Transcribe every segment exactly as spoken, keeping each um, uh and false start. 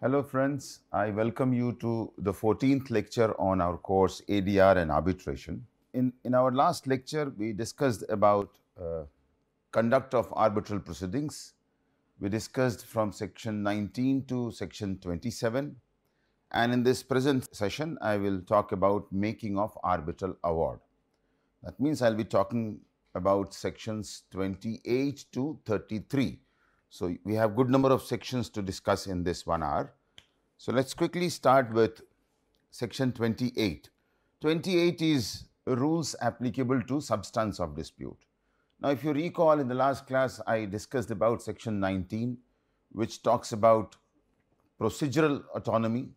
Hello friends, I welcome you to the fourteenth lecture on our course A D R and Arbitration. In, in our last lecture, we discussed about uh, conduct of arbitral proceedings. We discussed from section nineteen to section twenty-seven, and in this present session, I will talk about making of arbitral award. That means I will be talking about sections twenty-eight to thirty-three. So, we have good number of sections to discuss in this one hour. So, let's quickly start with section twenty-eight. twenty-eight is rules applicable to substance of dispute. Now, if you recall in the last class, I discussed about section nineteen, which talks about procedural autonomy,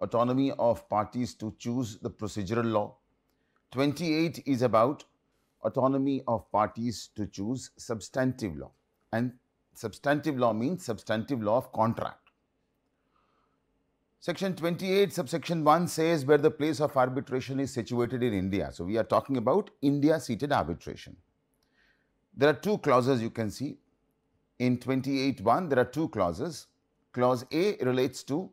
autonomy of parties to choose the procedural law. twenty-eight is about autonomy of parties to choose substantive law, and substantive law means substantive law of contract. Section twenty-eight subsection one says where the place of arbitration is situated in India. So, we are talking about India-seated arbitration. There are two clauses you can see. In twenty-eight one, there are two clauses. Clause A relates to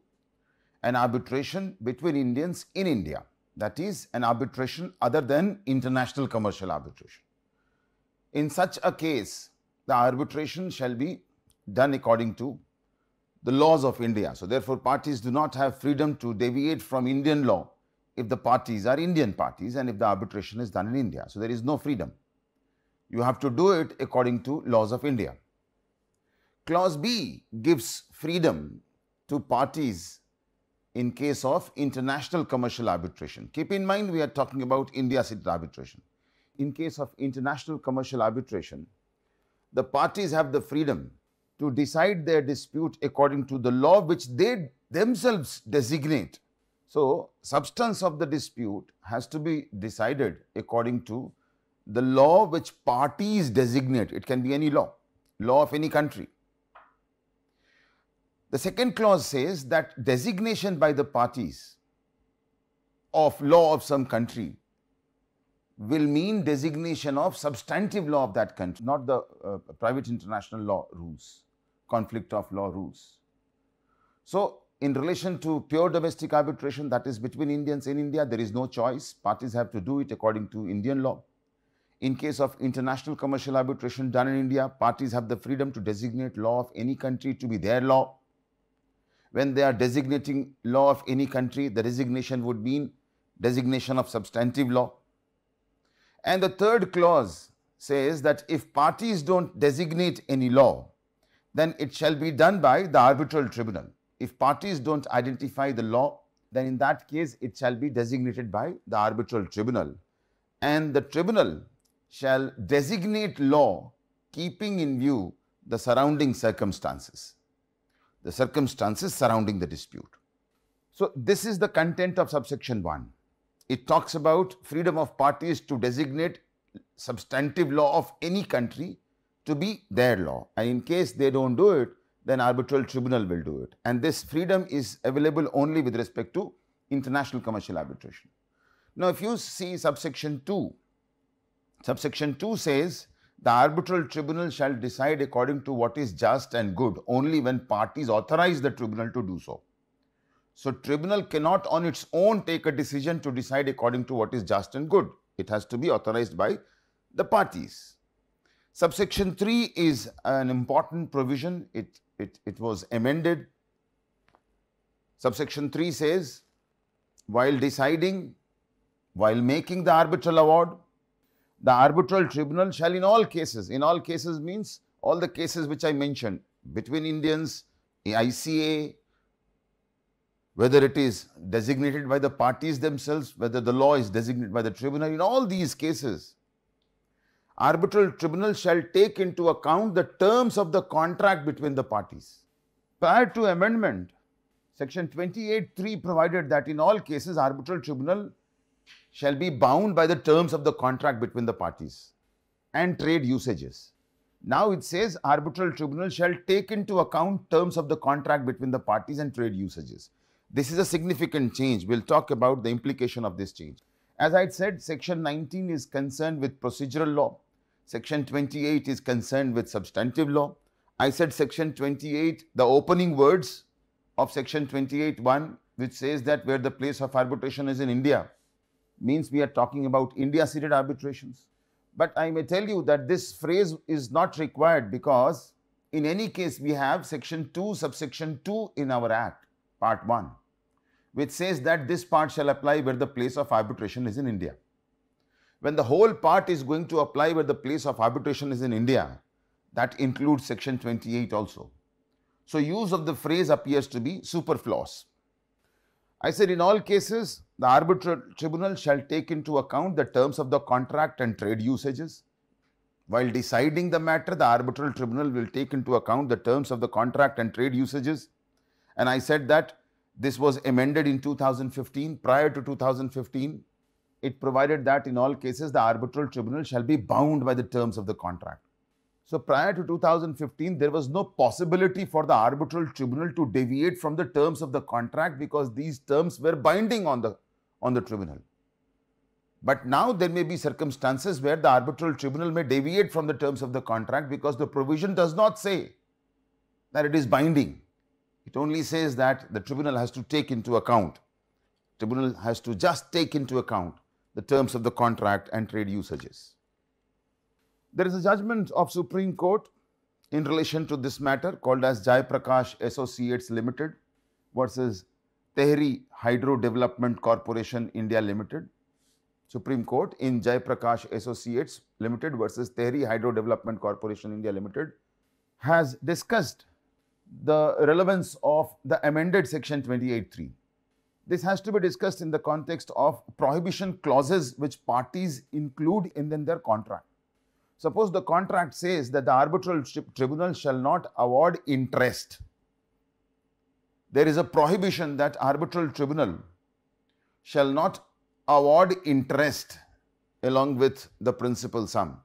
an arbitration between Indians in India, that is an arbitration other than international commercial arbitration. In such a case, the arbitration shall be done according to the laws of India. So, therefore, parties do not have freedom to deviate from Indian law if the parties are Indian parties and if the arbitration is done in India. So, there is no freedom. You have to do it according to laws of India. Clause B gives freedom to parties in case of international commercial arbitration. Keep in mind, we are talking about India-seated arbitration. In case of international commercial arbitration, the parties have the freedom to decide their dispute according to the law which they themselves designate. So, substance of the dispute has to be decided according to the law which parties designate. It can be any law, law of any country. The second clause says that designation by the parties of law of some country will mean designation of substantive law of that country, not the uh, private international law rules, conflict of law rules. So, in relation to pure domestic arbitration, that is between Indians in India, there is no choice. Parties have to do it according to Indian law. In case of international commercial arbitration done in India, parties have the freedom to designate law of any country to be their law. When they are designating law of any country, the designation would mean designation of substantive law. And the third clause says that if parties don't designate any law, then it shall be done by the arbitral tribunal. If parties don't identify the law, then in that case it shall be designated by the arbitral tribunal. And the tribunal shall designate law keeping in view the surrounding circumstances, the circumstances surrounding the dispute. So, this is the content of subsection one. It talks about freedom of parties to designate substantive law of any country to be their law, and in case they don't do it, then arbitral tribunal will do it. And this freedom is available only with respect to international commercial arbitration. Now, if you see subsection two, subsection two says the arbitral tribunal shall decide according to what is just and good only when parties authorize the tribunal to do so. So, tribunal cannot on its own take a decision to decide according to what is just and good. It has to be authorized by the parties. Subsection three is an important provision. It, it, it was amended. Subsection three says, while deciding, while making the arbitral award, the arbitral tribunal shall in all cases, in all cases means all the cases which I mentioned, between Indians, I C A, whether it is designated by the parties themselves, whether the law is designated by the tribunal, in all these cases, arbitral tribunal shall take into account the terms of the contract between the parties. Prior to amendment, Section twenty-eight point three provided that in all cases, arbitral tribunal shall be bound by the terms of the contract between the parties and trade usages. Now it says arbitral tribunal shall take into account terms of the contract between the parties and trade usages. This is a significant change. We'll talk about the implication of this change. As I had said, Section nineteen is concerned with procedural law. Section twenty-eight is concerned with substantive law. I said Section twenty-eight, the opening words of Section twenty-eight point one, which says that where the place of arbitration is in India, means we are talking about India-seated arbitrations. But I may tell you that this phrase is not required because in any case we have Section two, subsection two in our Act, Part one, which says that this part shall apply where the place of arbitration is in India. When the whole part is going to apply where the place of arbitration is in India, that includes Section twenty-eight also. So use of the phrase appears to be superfluous. I said in all cases, the arbitral tribunal shall take into account the terms of the contract and trade usages. While deciding the matter, the arbitral tribunal will take into account the terms of the contract and trade usages. And I said that this was amended in two thousand fifteen. Prior to two thousand fifteen, it provided that in all cases, the arbitral tribunal shall be bound by the terms of the contract. So prior to two thousand fifteen, there was no possibility for the arbitral tribunal to deviate from the terms of the contract because these terms were binding on the, on the tribunal. But now there may be circumstances where the arbitral tribunal may deviate from the terms of the contract because the provision does not say that it is binding. It only says that the tribunal has to take into account. Tribunal has to just take into account the terms of the contract and trade usages. There is a judgment of Supreme Court in relation to this matter called as Jaiprakash Associates Limited versus Tehri Hydro Development Corporation India Limited. Supreme Court in Jaiprakash Associates Limited versus Tehri Hydro Development Corporation India Limited has discussed the relevance of the amended Section twenty-eight point three. This has to be discussed in the context of prohibition clauses which parties include in their contract. Suppose the contract says that the arbitral tribunal shall not award interest. There is a prohibition that arbitral tribunal shall not award interest along with the principal sum.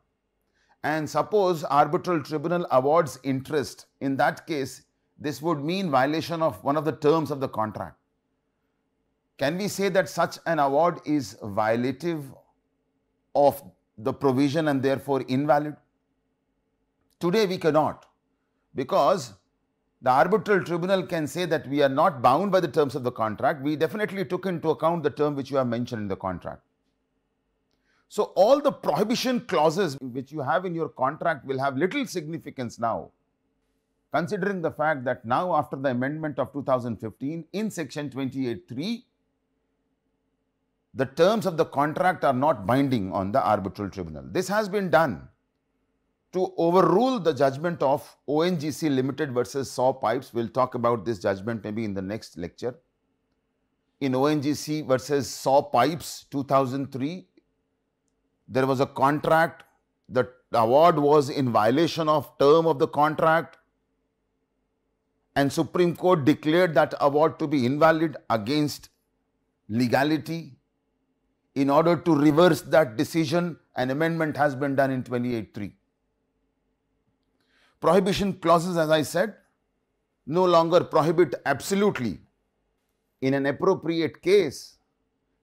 And suppose arbitral tribunal awards interest. In that case, this would mean violation of one of the terms of the contract. Can we say that such an award is violative of the provision and therefore invalid? Today we cannot, because the arbitral tribunal can say that we are not bound by the terms of the contract. We definitely took into account the term which you have mentioned in the contract. So all the prohibition clauses which you have in your contract will have little significance now, considering the fact that now after the amendment of two thousand fifteen in Section twenty-eight point three, the terms of the contract are not binding on the arbitral tribunal. This has been done to overrule the judgment of O N G C Limited versus Saw Pipes. We'll talk about this judgment maybe in the next lecture. In O N G C versus Saw Pipes two thousand three, there was a contract. The award was in violation of term of the contract. And Supreme Court declared that award to be invalid against legality. In order to reverse that decision, an amendment has been done in twenty-eight point three. Prohibition clauses, as I said, no longer prohibit absolutely. In an appropriate case,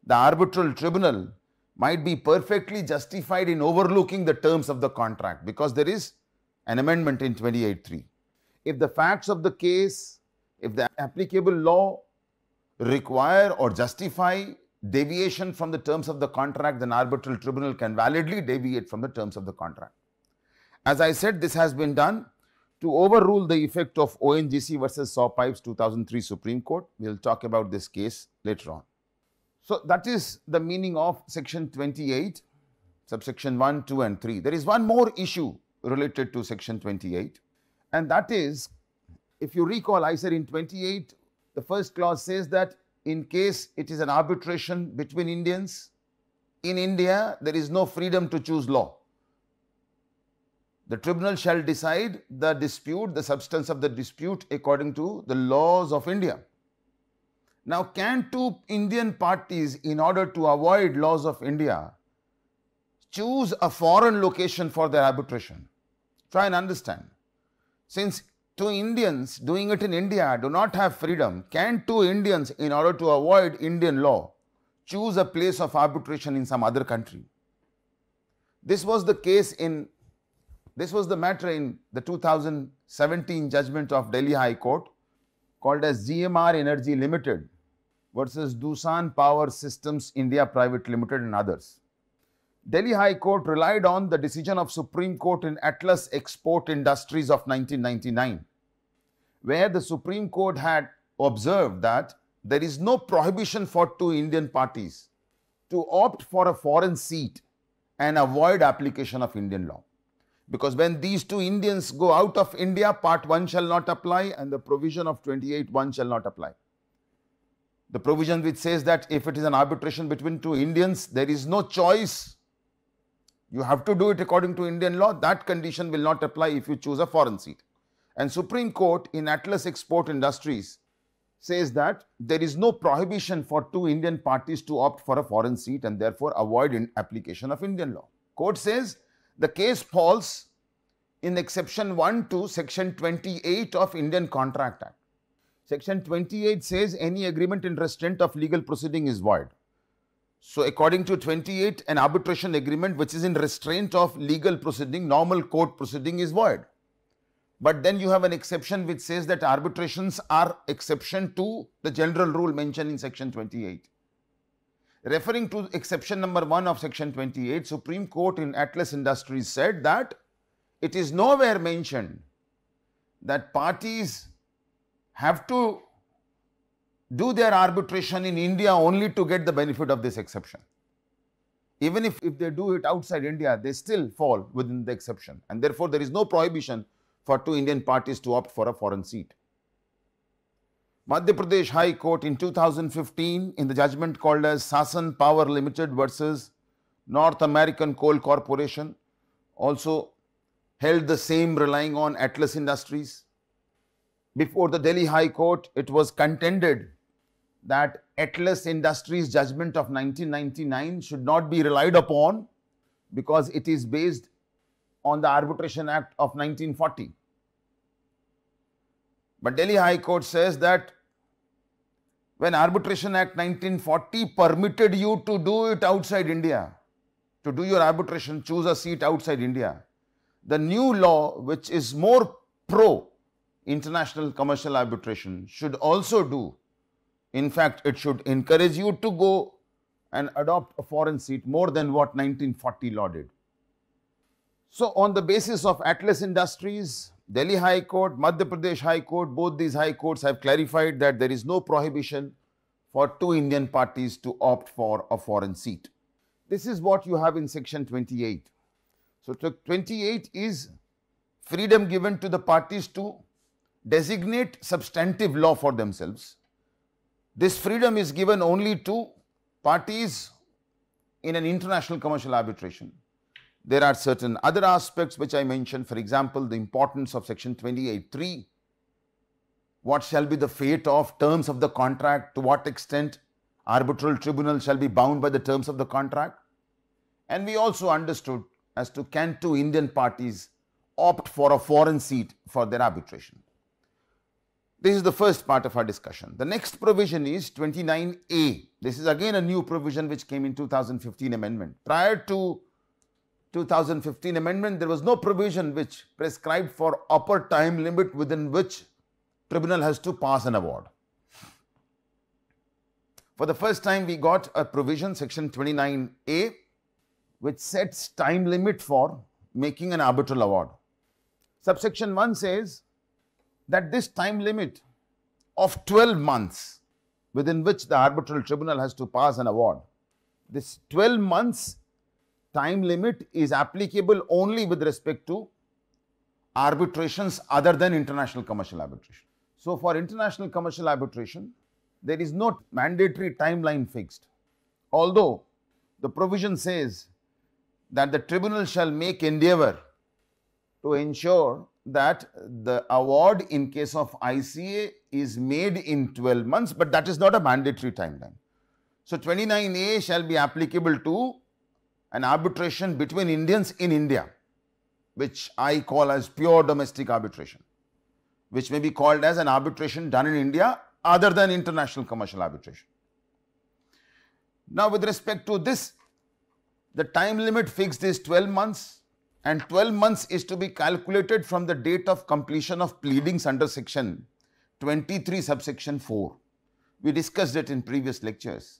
the arbitral tribunal might be perfectly justified in overlooking the terms of the contract because there is an amendment in twenty-eight point three. If the facts of the case, if the applicable law require or justify deviation from the terms of the contract, then arbitral tribunal can validly deviate from the terms of the contract. As I said, this has been done to overrule the effect of O N G C versus Saw Pipes two thousand three Supreme Court. We will talk about this case later on. So that is the meaning of Section twenty-eight, subsection one, two and three. There is one more issue related to Section twenty-eight, and that is, if you recall, I said in twenty-eight, the first clause says that in case it is an arbitration between Indians, in India, there is no freedom to choose law. The tribunal shall decide the dispute, the substance of the dispute according to the laws of India. Now, can two Indian parties, in order to avoid laws of India, choose a foreign location for their arbitration? Try and understand. Since two Indians doing it in India do not have freedom, can two Indians, in order to avoid Indian law, choose a place of arbitration in some other country? This was the case in This was the matter in the two thousand seventeen judgment of Delhi High Court called as G M R Energy Limited versus Doosan Power Systems India Private Limited and others. Delhi High Court relied on the decision of Supreme Court in Atlas Export Industries of nineteen ninety-nine, where the Supreme Court had observed that there is no prohibition for two Indian parties to opt for a foreign seat and avoid application of Indian law. Because when these two Indians go out of India, part one shall not apply and the provision of twenty-eight one shall not apply. The provision which says that if it is an arbitration between two Indians, there is no choice. You have to do it according to Indian law. That condition will not apply if you choose a foreign seat. And Supreme Court in Atlas Export Industries says that there is no prohibition for two Indian parties to opt for a foreign seat and therefore avoid application of Indian law. Court says, the case falls in exception one to section twenty-eight of Indian Contract Act. Section twenty-eight says any agreement in restraint of legal proceeding is void. So according to twenty-eight, an arbitration agreement which is in restraint of legal proceeding, normal court proceeding, is void. But then you have an exception which says that arbitrations are exception to the general rule mentioned in section twenty-eight. Referring to exception number one of section twenty-eight, Supreme Court in Atlas Industries said that it is nowhere mentioned that parties have to do their arbitration in India only to get the benefit of this exception. Even if, if they do it outside India, they still fall within the exception, and therefore there is no prohibition for two Indian parties to opt for a foreign seat. Madhya Pradesh High Court in two thousand fifteen, in the judgment called as Sasan Power Limited versus North American Coal Corporation, also held the same, relying on Atlas Industries. Before the Delhi High Court, it was contended that Atlas Industries judgment of nineteen ninety-nine should not be relied upon because it is based on the Arbitration Act of nineteen forty. But Delhi High Court says that when Arbitration Act nineteen forty permitted you to do it outside India, to do your arbitration, choose a seat outside India, the new law, which is more pro international commercial arbitration, should also do. In fact, it should encourage you to go and adopt a foreign seat more than what nineteen forty law did. So on the basis of Atlas Industries, Delhi High Court, Madhya Pradesh High Court, both these high courts have clarified that there is no prohibition for two Indian parties to opt for a foreign seat. This is what you have in section twenty-eight. So twenty-eight is freedom given to the parties to designate substantive law for themselves. This freedom is given only to parties in an international commercial arbitration. There are certain other aspects which I mentioned, for example, the importance of section twenty-eight three, what shall be the fate of terms of the contract, to what extent arbitral tribunal shall be bound by the terms of the contract. And we also understood as to can two Indian parties opt for a foreign seat for their arbitration. This is the first part of our discussion. The next provision is twenty-nine A. This is again a new provision which came in two thousand fifteen amendment. Prior to two thousand fifteen amendment, there was no provision which prescribed for upper time limit within which tribunal has to pass an award. For the first time, we got a provision, section twenty-nine A, which sets time limit for making an arbitral award. Subsection one says that this time limit of twelve months within which the arbitral tribunal has to pass an award, this twelve months time limit is applicable only with respect to arbitrations other than international commercial arbitration. So for international commercial arbitration, there is no mandatory timeline fixed, although the provision says that the tribunal shall make endeavor to ensure that the award in case of I C A is made in twelve months, but that is not a mandatory timeline. So, twenty-nine A shall be applicable to an arbitration between Indians in India, which I call as pure domestic arbitration, which may be called as an arbitration done in India other than international commercial arbitration. Now, with respect to this, the time limit fixed is twelve months, and twelve months is to be calculated from the date of completion of pleadings under section twenty-three subsection four. We discussed it in previous lectures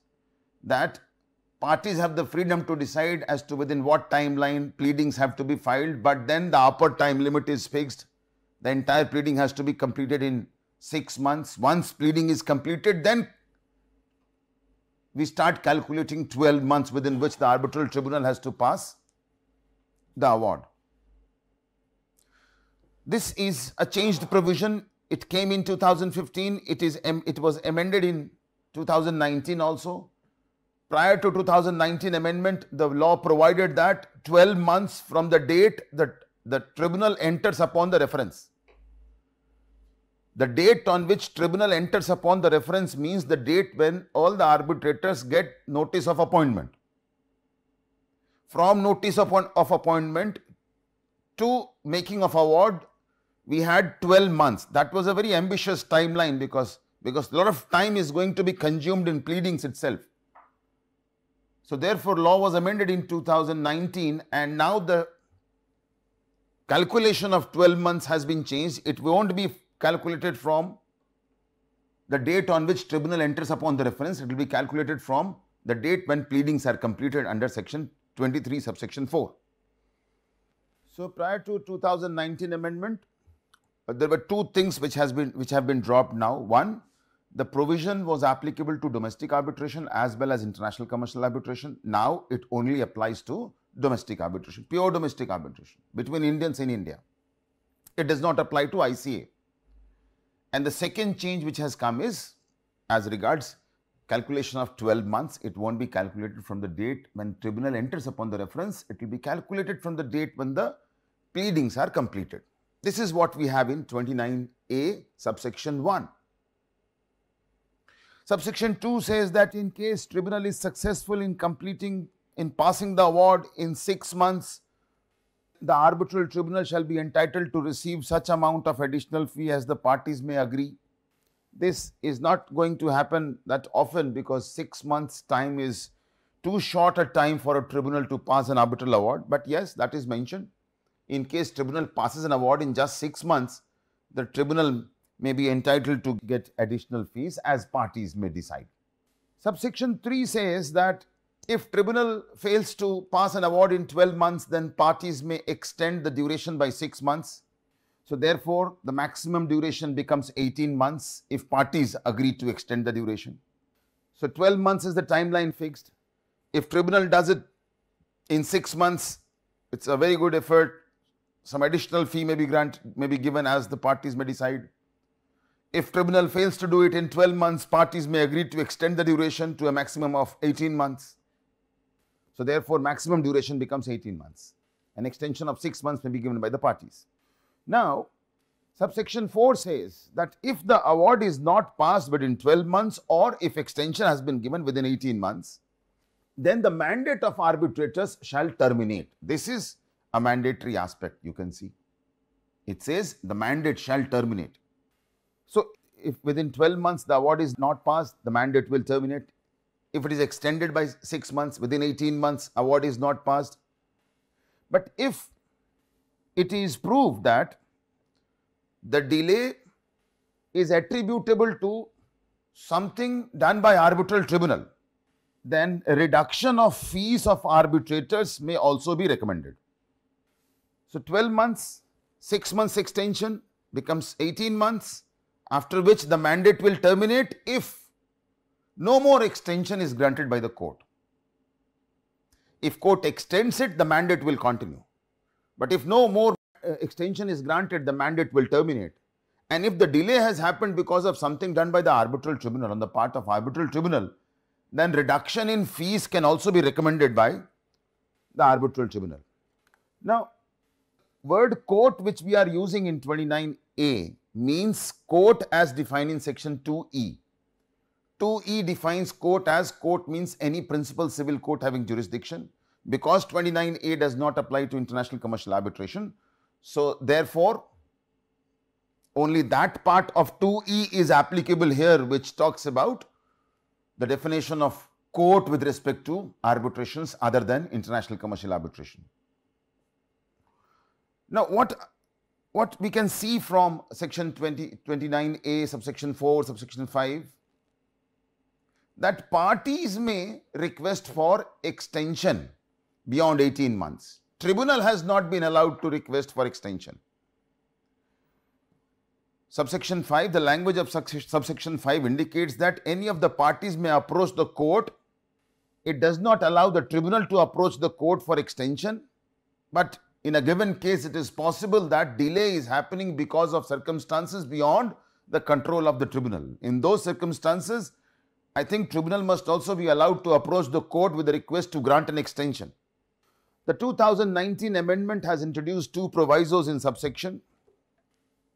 that parties have the freedom to decide as to within what timeline pleadings have to be filed, but then the upper time limit is fixed. The entire pleading has to be completed in six months. Once pleading is completed, then we start calculating twelve months within which the arbitral tribunal has to pass the award. This is a changed provision. It came in two thousand fifteen. It is it was amended in two thousand nineteen also. Prior to two thousand nineteen amendment, the law provided that twelve months from the date that the tribunal enters upon the reference. The date on which tribunal enters upon the reference means the date when all the arbitrators get notice of appointment. From notice of, of appointment to making of award, we had twelve months. That was a very ambitious timeline because, because a lot of time is going to be consumed in pleadings itself. So therefore, law was amended in two thousand nineteen, and now the calculation of twelve months has been changed. It won't be calculated from the date on which tribunal enters upon the reference. It will be calculated from the date when pleadings are completed under section twenty-three subsection four. So prior to two thousand nineteen amendment, there were two things which has been which have been dropped now. One, the provision was applicable to domestic arbitration as well as international commercial arbitration. Now it only applies to domestic arbitration, pure domestic arbitration between Indians in India. It does not apply to I C A. And the second change which has come is, as regards calculation of twelve months, it won't be calculated from the date when tribunal enters upon the reference. It will be calculated from the date when the pleadings are completed. This is what we have in twenty-nine A subsection one. Subsection two says that in case tribunal is successful in completing, in passing the award in six months, the arbitral tribunal shall be entitled to receive such amount of additional fee as the parties may agree. This is not going to happen that often because six months time is too short a time for a tribunal to pass an arbitral award. But yes, that is mentioned. In case tribunal passes an award in just six months, the tribunal may be entitled to get additional fees as parties may decide. Subsection three says that if tribunal fails to pass an award in twelve months, then parties may extend the duration by six months. So therefore, the maximum duration becomes eighteen months if parties agree to extend the duration. So twelve months is the timeline fixed. If tribunal does it in six months, it's a very good effort. Some additional fee may be granted, may be given as the parties may decide. If tribunal fails to do it in twelve months, parties may agree to extend the duration to a maximum of eighteen months. So therefore, maximum duration becomes eighteen months. An extension of six months may be given by the parties. Now, subsection four says that if the award is not passed within twelve months or if extension has been given within eighteen months, then the mandate of arbitrators shall terminate. This is a mandatory aspect, you can see. It says the mandate shall terminate. So, if within twelve months the award is not passed, the mandate will terminate. If it is extended by six months, within eighteen months, award is not passed. But if it is proved that the delay is attributable to something done by arbitral tribunal, then reduction of fees of arbitrators may also be recommended. So twelve months, six months extension becomes eighteen months, after which the mandate will terminate if no more extension is granted by the court. If court extends it, the mandate will continue. But if no more uh, extension is granted, the mandate will terminate. And if the delay has happened because of something done by the arbitral tribunal, on the part of arbitral tribunal, then reduction in fees can also be recommended by the arbitral tribunal. Now, word court which we are using in twenty-nine A means court as defined in section two E. two E defines court as court means any principal civil court having jurisdiction. Because twenty-nine A does not apply to international commercial arbitration, so therefore only that part of two E is applicable here, which talks about the definition of court with respect to arbitrations other than international commercial arbitration. Now, what, what we can see from section twenty, twenty-nine A, subsection four, subsection five, that parties may request for extension beyond eighteen months. Tribunal has not been allowed to request for extension. Subsection five, the language of subsection five indicates that any of the parties may approach the court. It does not allow the tribunal to approach the court for extension, but in a given case, it is possible that delay is happening because of circumstances beyond the control of the tribunal. In those circumstances, I think tribunal must also be allowed to approach the court with a request to grant an extension. The two thousand nineteen amendment has introduced two provisos in subsection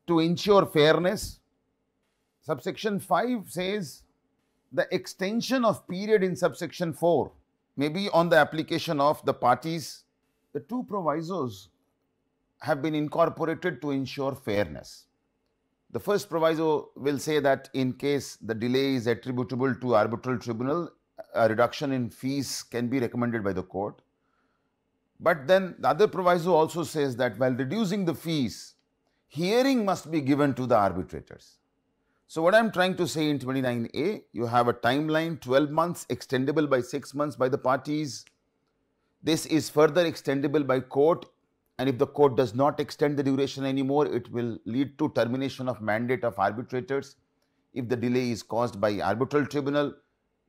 to ensure fairness. Subsection five says the extension of period in subsection four may be on the application of the parties. The two provisos have been incorporated to ensure fairness. The first proviso will say that in case the delay is attributable to arbitral tribunal, a reduction in fees can be recommended by the court. But then the other proviso also says that while reducing the fees, hearing must be given to the arbitrators. So what I am trying to say in twenty-nine A, you have a timeline, twelve months, extendable by six months by the parties. This is further extendable by court. And if the court does not extend the duration anymore, it will lead to termination of mandate of arbitrators. If the delay is caused by arbitral tribunal,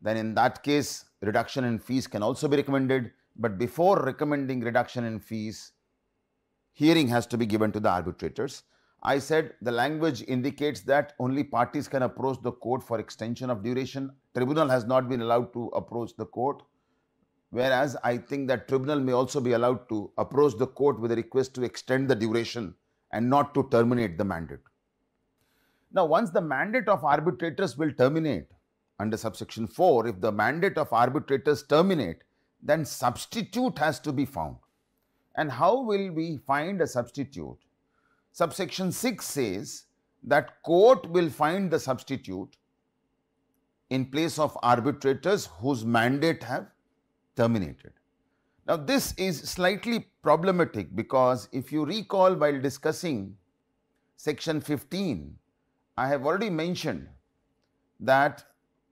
then in that case, reduction in fees can also be recommended. But before recommending reduction in fees, hearing has to be given to the arbitrators. I said the language indicates that only parties can approach the court for extension of duration. Tribunal has not been allowed to approach the court. Whereas I think that tribunal may also be allowed to approach the court with a request to extend the duration and not to terminate the mandate. Now, once the mandate of arbitrators will terminate under subsection four, if the mandate of arbitrators terminate, then substitute has to be found. And how will we find a substitute? Subsection six says that court will find the substitute in place of arbitrators whose mandate have terminated. Now, this is slightly problematic because if you recall while discussing section fifteen, I have already mentioned that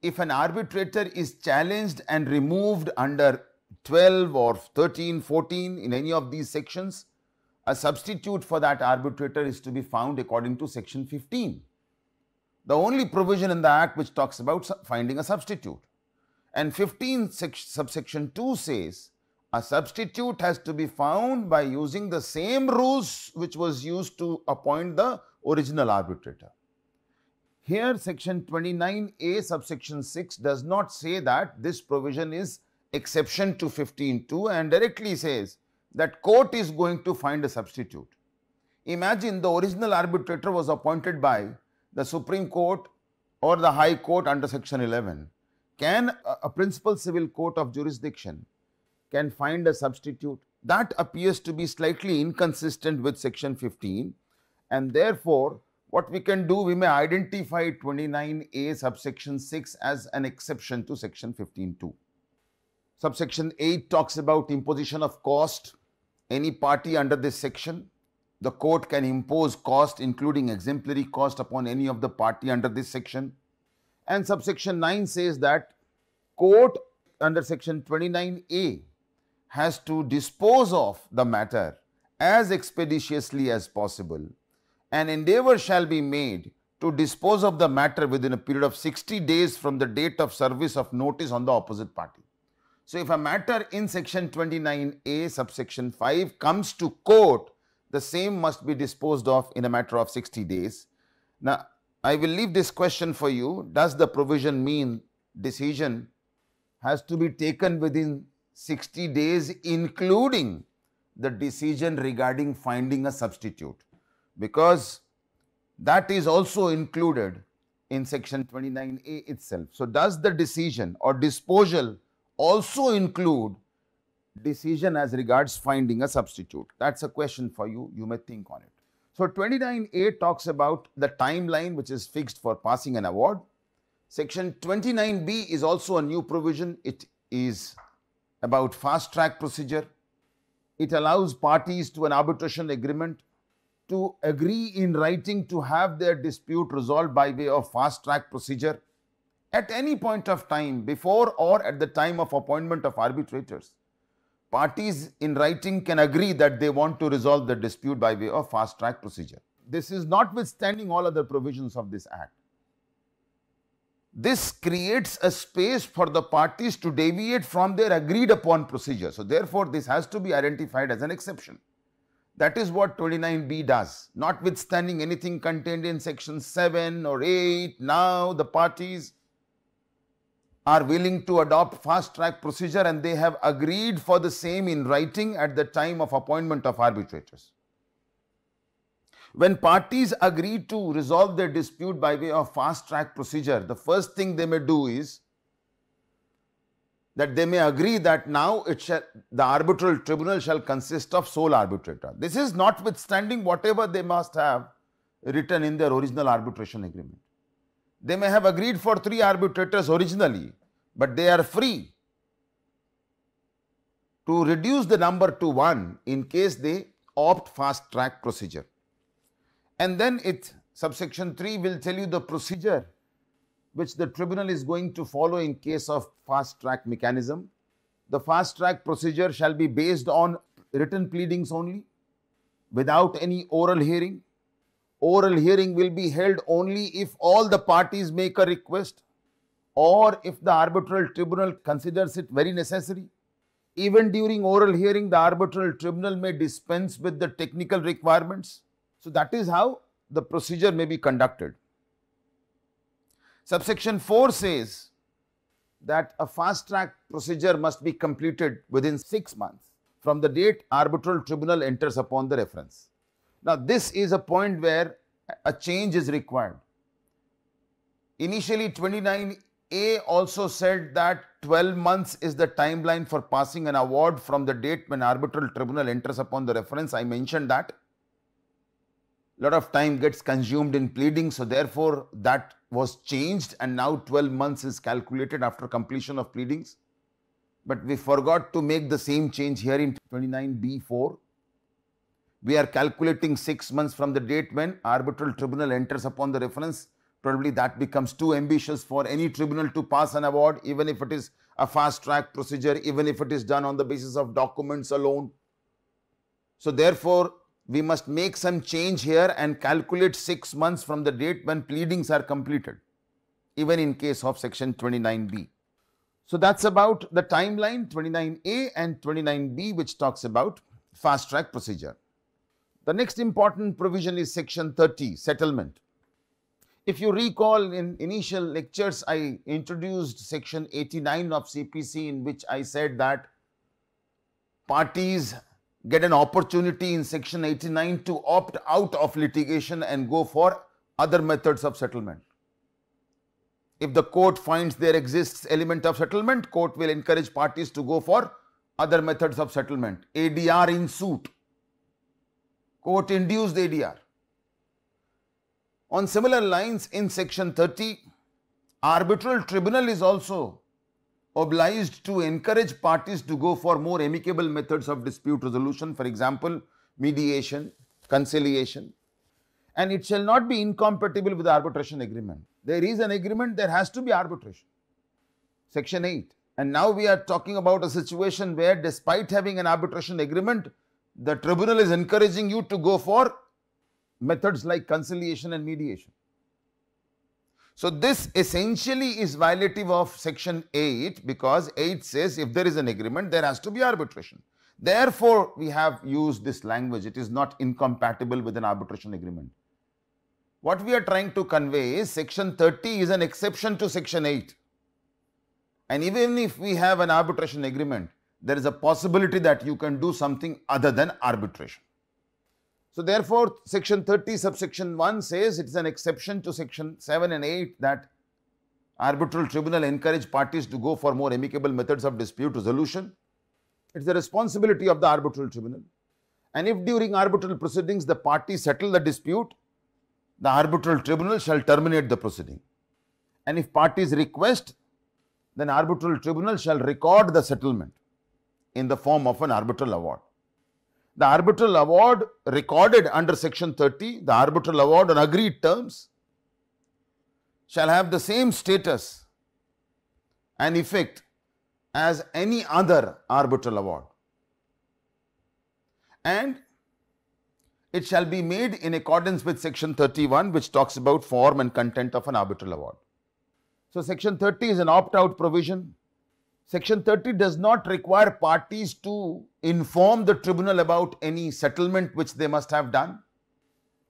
if an arbitrator is challenged and removed under twelve or thirteen, fourteen in any of these sections, a substitute for that arbitrator is to be found according to section fifteen. The only provision in the Act which talks about finding a substitute. And fifteen subsection two says a substitute has to be found by using the same rules which was used to appoint the original arbitrator. Here section twenty-nine A subsection six does not say that this provision is exception to fifteen two and directly says that court is going to find a substitute. Imagine the original arbitrator was appointed by the Supreme Court or the High Court under section eleven. Can a principal civil court of jurisdiction can find a substitute? That appears to be slightly inconsistent with section fifteen, and therefore what we can do, we may identify twenty-nine A subsection six as an exception to section fifteen two. Subsection eight talks about imposition of cost. Any party under this section, the court can impose cost including exemplary cost upon any of the party under this section. And subsection nine says that court under section twenty-nine A has to dispose of the matter as expeditiously as possible. An endeavor shall be made to dispose of the matter within a period of sixty days from the date of service of notice on the opposite party. So, if a matter in section twenty-nine A subsection five comes to court, the same must be disposed of in a matter of sixty days. Now, I will leave this question for you. Does the provision mean decision has to be taken within sixty days including the decision regarding finding a substitute, because that is also included in section twenty-nine A itself. So, does the decision or disposal also include decision as regards finding a substitute? That's a question for you. You may think on it. So, twenty-nine A talks about the timeline which is fixed for passing an award. Section twenty-nine B is also a new provision. It is about fast track procedure. It allows parties to an arbitration agreement to agree in writing to have their dispute resolved by way of fast track procedure at any point of time before or at the time of appointment of arbitrators. Parties in writing can agree that they want to resolve the dispute by way of fast track procedure. This is notwithstanding all other provisions of this act. This creates a space for the parties to deviate from their agreed upon procedure. So, therefore, this has to be identified as an exception. That is what twenty-nine B does. Notwithstanding anything contained in section seven or eight, now the parties are willing to adopt fast track procedure and they have agreed for the same in writing at the time of appointment of arbitrators. When parties agree to resolve their dispute by way of fast track procedure, the first thing they may do is that they may agree that now it shall, the arbitral tribunal shall consist of sole arbitrator. This is notwithstanding whatever they must have written in their original arbitration agreement. They may have agreed for three arbitrators originally, but they are free to reduce the number to one in case they opt fast track procedure. And then it, subsection three will tell you the procedure which the tribunal is going to follow in case of fast track mechanism. The fast track procedure shall be based on written pleadings only, without any oral hearing. Oral hearing will be held only if all the parties make a request or if the arbitral tribunal considers it very necessary. Even during oral hearing, the arbitral tribunal may dispense with the technical requirements. So, that is how the procedure may be conducted. Subsection four says that a fast track procedure must be completed within six months from the date arbitral tribunal enters upon the reference. Now, this is a point where a change is required. Initially, twenty-nine A also said that twelve months is the timeline for passing an award from the date when arbitral tribunal enters upon the reference. I mentioned that. A lot of time gets consumed in pleading, so therefore that was changed and now twelve months is calculated after completion of pleadings. But we forgot to make the same change here in twenty-nine B four. We are calculating six months from the date when arbitral tribunal enters upon the reference. Probably that becomes too ambitious for any tribunal to pass an award, even if it is a fast track procedure, even if it is done on the basis of documents alone. So therefore, we must make some change here and calculate six months from the date when pleadings are completed, even in case of section twenty-nine B. So that's about the timeline, twenty-nine A and twenty-nine B, which talks about fast track procedure. The next important provision is section thirty, settlement. If you recall, in initial lectures, I introduced section eighty-nine of C P C, in which I said that parties get an opportunity in section eighty-nine to opt out of litigation and go for other methods of settlement. If the court finds there exists element of settlement, court will encourage parties to go for other methods of settlement. A D R in suit. Court induced A D R. On similar lines, in section thirty, arbitral tribunal is also obliged to encourage parties to go for more amicable methods of dispute resolution, for example, mediation, conciliation, and it shall not be incompatible with the arbitration agreement. There is an agreement, there has to be arbitration. Section eight. And now we are talking about a situation where, despite having an arbitration agreement, the tribunal is encouraging you to go for methods like conciliation and mediation. So, this essentially is violative of section eight, because eight says if there is an agreement, there has to be arbitration. Therefore, we have used this language. It is not incompatible with an arbitration agreement. What we are trying to convey is section thirty is an exception to section eight. And even if we have an arbitration agreement, there is a possibility that you can do something other than arbitration. So therefore, section thirty subsection one says it is an exception to section seven and eight that arbitral tribunal encourage parties to go for more amicable methods of dispute resolution. It is the responsibility of the arbitral tribunal. And if during arbitral proceedings the parties settle the dispute, the arbitral tribunal shall terminate the proceeding. And if parties request, then arbitral tribunal shall record the settlement in the form of an arbitral award. The arbitral award recorded under section thirty, the arbitral award on agreed terms, shall have the same status and effect as any other arbitral award. And it shall be made in accordance with section thirty-one, which talks about form and content of an arbitral award. So section thirty is an opt-out provision. Section thirty does not require parties to inform the tribunal about any settlement which they must have done,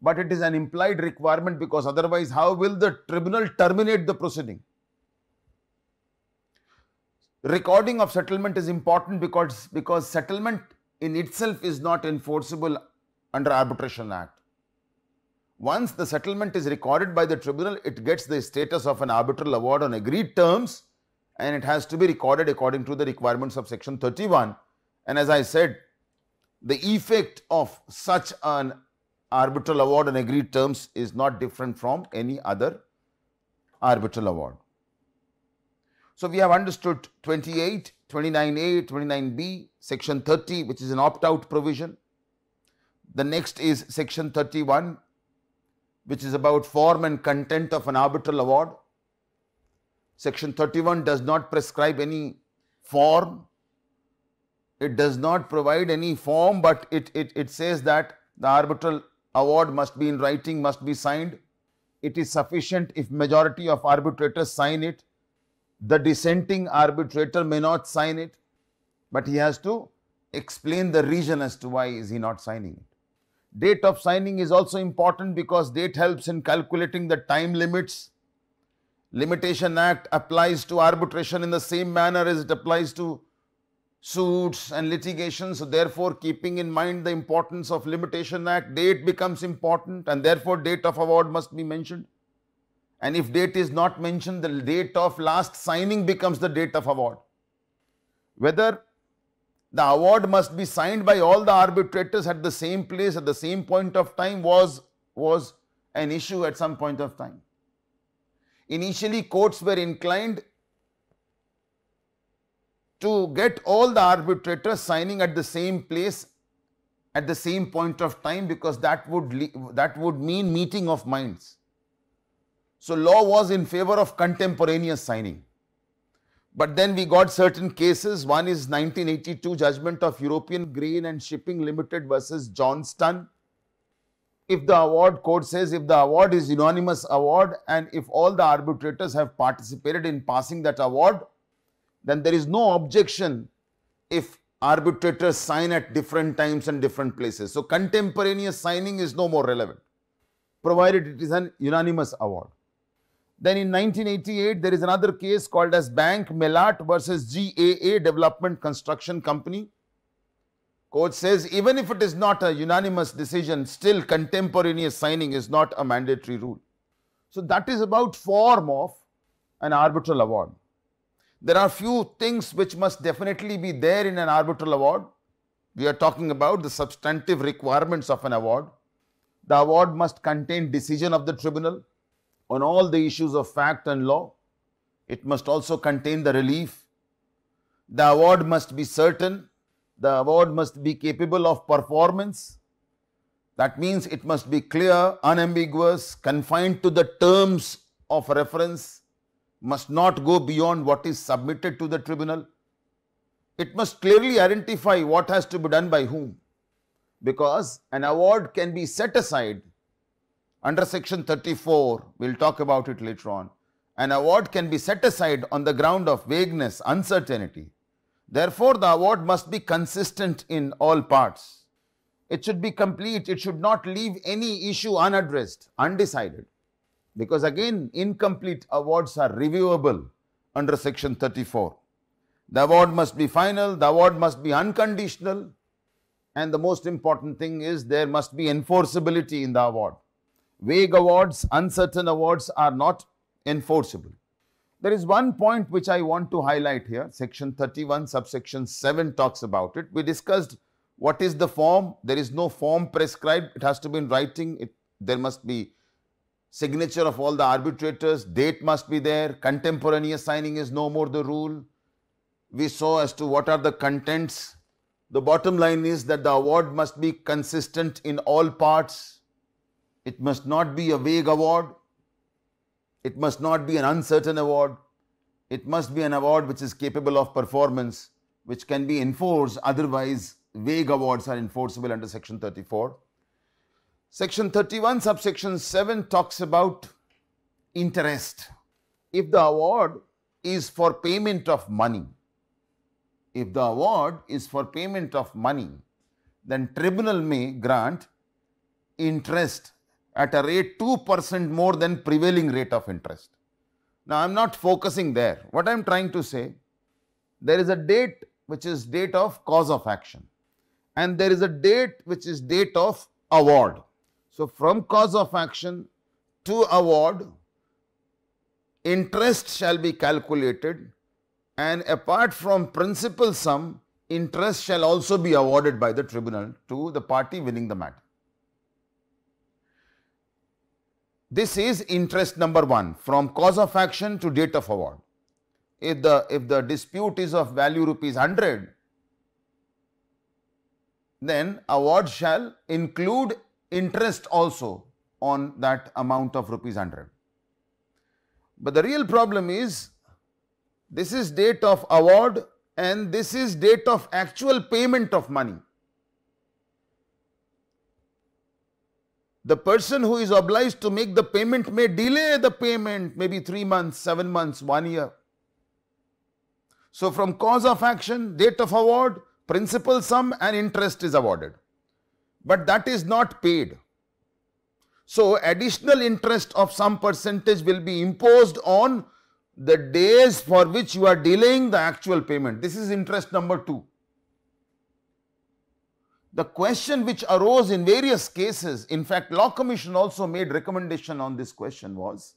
but it is an implied requirement, because otherwise how will the tribunal terminate the proceeding? Recording of settlement is important because, because settlement in itself is not enforceable under Arbitration Act. Once the settlement is recorded by the tribunal, it gets the status of an arbitral award on agreed terms, and it has to be recorded according to the requirements of section thirty-one. And as I said, the effect of such an arbitral award on agreed terms is not different from any other arbitral award. So we have understood twenty-eight, twenty-nine A, twenty-nine B, section thirty, which is an opt-out provision. The next is section thirty-one, which is about form and content of an arbitral award. Section thirty-one does not prescribe any form. It does not provide any form, but it, it, it says that the arbitral award must be in writing, must be signed. It is sufficient if majority of arbitrators sign it. The dissenting arbitrator may not sign it, but he has to explain the reason as to why is he not signing it. Date of signing is also important because date helps in calculating the time limits. Limitation Act applies to arbitration in the same manner as it applies to suits and litigation. So therefore, keeping in mind the importance of Limitation Act, date becomes important, and therefore date of award must be mentioned. And if date is not mentioned, the date of last signing becomes the date of award. Whether the award must be signed by all the arbitrators at the same place at the same point of time was, was an issue at some point of time. Initially, courts were inclined to get all the arbitrators signing at the same place at the same point of time, because that would, that would mean meeting of minds. So law was in favor of contemporaneous signing. But then we got certain cases. One is nineteen eighty-two judgment of European Grain and Shipping Limited versus Johnston. If the award, court says, if the award is unanimous award and if all the arbitrators have participated in passing that award, then there is no objection if arbitrators sign at different times and different places. So contemporaneous signing is no more relevant, provided it is an unanimous award. Then in nineteen eighty-eight, there is another case called as Bank Mellat versus G A A Development Construction Company. Court says even if it is not a unanimous decision, still contemporaneous signing is not a mandatory rule. So that is about form of an arbitral award. There are few things which must definitely be there in an arbitral award. We are talking about the substantive requirements of an award. The award must contain decision of the tribunal on all the issues of fact and law. It must also contain the relief. The award must be certain. The award must be capable of performance. That means it must be clear, unambiguous, confined to the terms of reference, must not go beyond what is submitted to the tribunal. It must clearly identify what has to be done by whom, because an award can be set aside under section thirty-four. We'll talk about it later on. An award can be set aside on the ground of vagueness, uncertainty. Therefore, the award must be consistent in all parts. It should be complete. It should not leave any issue unaddressed, undecided. Because again, incomplete awards are reviewable under section thirty-four. The award must be final, the award must be unconditional, and the most important thing is there must be enforceability in the award. Vague awards, uncertain awards are not enforceable. There is one point which I want to highlight here. Section thirty-one, subsection seven talks about it. We discussed what is the form. There is no form prescribed. It has to be in writing. It, there must be signature of all the arbitrators. Date must be there. Contemporaneous signing is no more the rule. We saw as to what are the contents. The bottom line is that the award must be consistent in all parts. It must not be a vague award. It must not be an uncertain award. It must be an award which is capable of performance, which can be enforced. Otherwise, vague awards are enforceable under section thirty-four. Section thirty-one, subsection seven talks about interest. If the award is for payment of money, if the award is for payment of money, then tribunal may grant interest at a rate two percent more than prevailing rate of interest. Now, I am not focusing there. What I am trying to say, there is a date which is date of cause of action, and there is a date which is date of award. So, from cause of action to award, interest shall be calculated, and apart from principal sum, interest shall also be awarded by the tribunal to the party winning the matter. This is interest number one, from cause of action to date of award. If the, if the dispute is of value rupees one hundred, then award shall include interest also on that amount of rupees one hundred. But the real problem is, this is date of award and this is date of actual payment of money. The person who is obliged to make the payment may delay the payment, maybe three months, seven months, one year. So, from cause of action, date of award, principal sum and interest is awarded. But that is not paid. So, additional interest of some percentage will be imposed on the days for which you are delaying the actual payment. This is interest number two. The question which arose in various cases, in fact, Law Commission also made recommendation on this question, was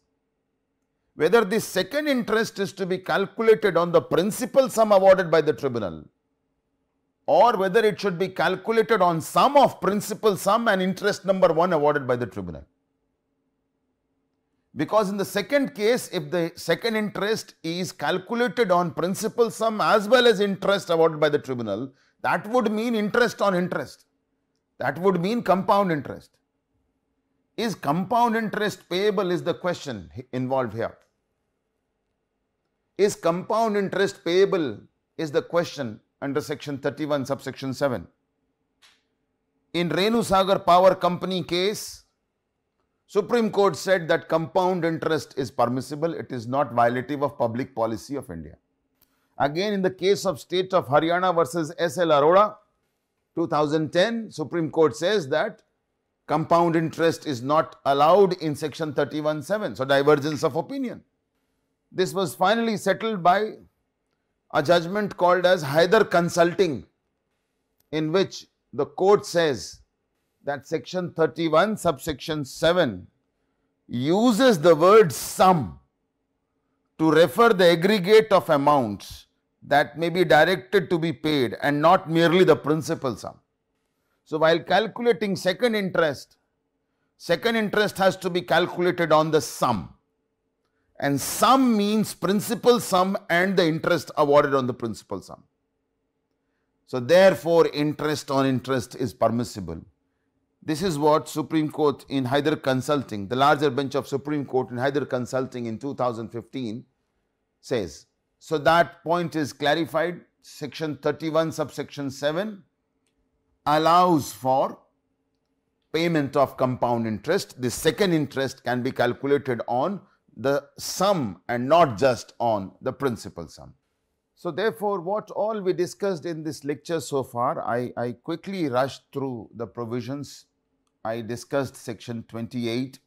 whether this second interest is to be calculated on the principal sum awarded by the tribunal or whether it should be calculated on sum of principal sum and interest number one awarded by the tribunal. Because in the second case, if the second interest is calculated on principal sum as well as interest awarded by the tribunal, that would mean interest on interest. That would mean compound interest. Is compound interest payable is the question involved here. Is compound interest payable is the question under section thirty-one, subsection seven. In Renu Sagar Power Company case, Supreme Court said that compound interest is permissible. It is not violative of public policy of India. Again, in the case of state of Haryana versus S L Arora, two thousand ten, Supreme Court says that compound interest is not allowed in section thirty-one seven. So, divergence of opinion. This was finally settled by a judgment called as Hyder Consulting, in which the court says that section thirty-one, subsection seven uses the word sum to refer the aggregate of amounts that may be directed to be paid and not merely the principal sum. So, while calculating second interest, second interest has to be calculated on the sum, and sum means principal sum and the interest awarded on the principal sum. So, therefore, interest on interest is permissible. This is what Supreme Court in Hyder Consulting, the larger bench of Supreme Court in Hyder Consulting in two thousand fifteen says. So, that point is clarified. Section thirty-one, subsection seven allows for payment of compound interest. The second interest can be calculated on the sum and not just on the principal sum. So, therefore, what all we discussed in this lecture so far, I, I quickly rushed through the provisions. I discussed section twenty-eight.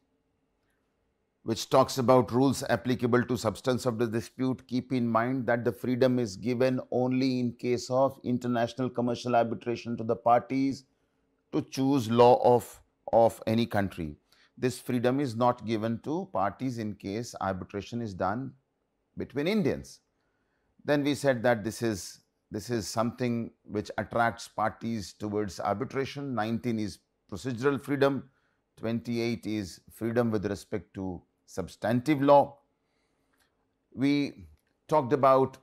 which talks about rules applicable to substance of the dispute. Keep in mind that the freedom is given only in case of international commercial arbitration to the parties to choose law of, of any country. This freedom is not given to parties in case arbitration is done between Indians. Then we said that this is, this is something which attracts parties towards arbitration. nineteen is procedural freedom. twenty-eight is freedom with respect to substantive law. We talked about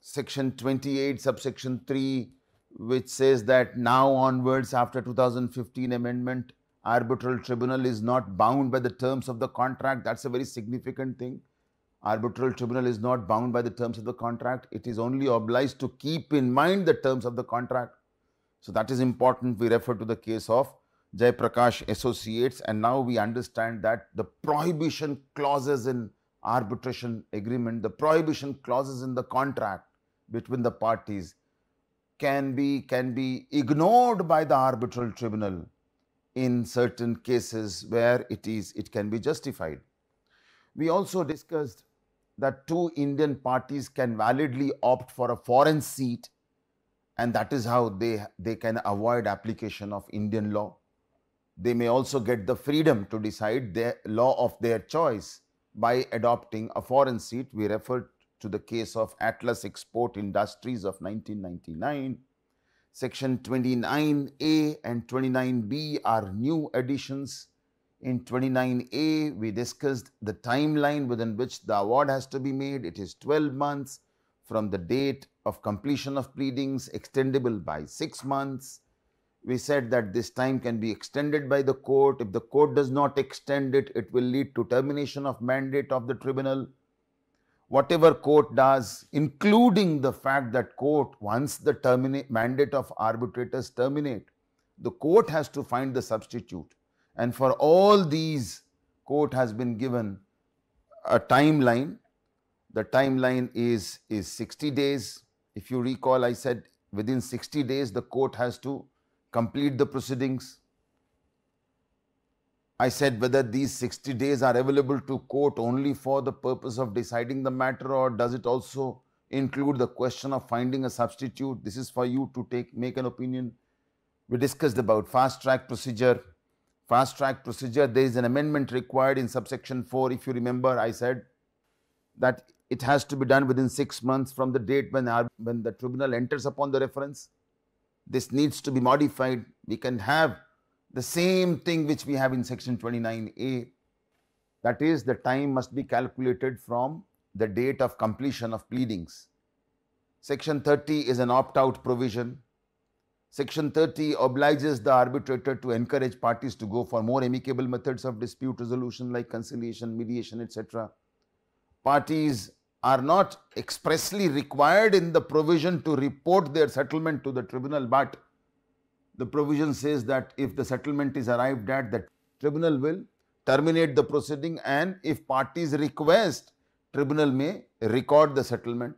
section twenty-eight, subsection three, which says that now onwards after two thousand fifteen amendment, arbitral tribunal is not bound by the terms of the contract. That's a very significant thing. Arbitral tribunal is not bound by the terms of the contract. It is only obliged to keep in mind the terms of the contract. So that is important. We refer to the case of Jaiprakash Associates, and now we understand that the prohibition clauses in arbitration agreement, the prohibition clauses in the contract between the parties can be, can be ignored by the arbitral tribunal in certain cases where it is, it can be justified. We also discussed that two Indian parties can validly opt for a foreign seat, and that is how they, they can avoid application of Indian law. They may also get the freedom to decide the law of their choice by adopting a foreign seat. We referred to the case of Atlas Export Industries of nineteen ninety-nine. Section twenty-nine A and twenty-nine B are new additions. In twenty-nine A, we discussed the timeline within which the award has to be made. It is twelve months from the date of completion of pleadings, extendable by six months. We said that this time can be extended by the court. If the court does not extend it, it will lead to termination of mandate of the tribunal. Whatever court does, including the fact that court, once the terminate, mandate of arbitrators terminate, the court has to find the substitute. And for all these, court has been given a timeline. The timeline is, is sixty days. If you recall, I said within sixty days, the court has to complete the proceedings. I said whether these sixty days are available to court only for the purpose of deciding the matter, or does it also include the question of finding a substitute? This is for you to take, make an opinion. We discussed about fast track procedure. Fast track procedure, there is an amendment required in subsection four. If you remember, I said that it has to be done within six months from the date when, when the tribunal enters upon the reference. This needs to be modified. We can have the same thing which we have in section twenty-nine A. That is, the time must be calculated from the date of completion of pleadings. Section thirty is an opt-out provision. Section thirty obliges the arbitrator to encourage parties to go for more amicable methods of dispute resolution like conciliation, mediation, et cetera. Parties are not expressly required in the provision to report their settlement to the tribunal, but the provision says that if the settlement is arrived at, the tribunal will terminate the proceeding, and if parties request, tribunal may record the settlement.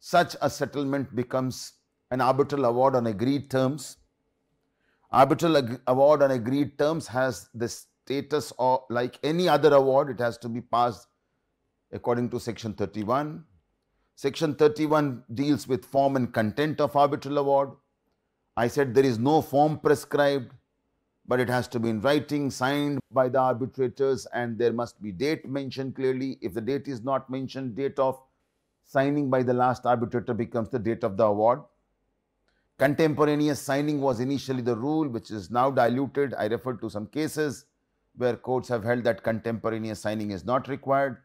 Such a settlement becomes an arbitral award on agreed terms. Arbitral award on agreed terms has the status of like any other award. It has to be passed according to section thirty-one. Section thirty-one deals with form and content of arbitral award. I said there is no form prescribed, but it has to be in writing, signed by the arbitrators, and there must be date mentioned clearly. If the date is not mentioned, date of signing by the last arbitrator becomes the date of the award. Contemporaneous signing was initially the rule, which is now diluted. I referred to some cases where courts have held that contemporaneous signing is not required.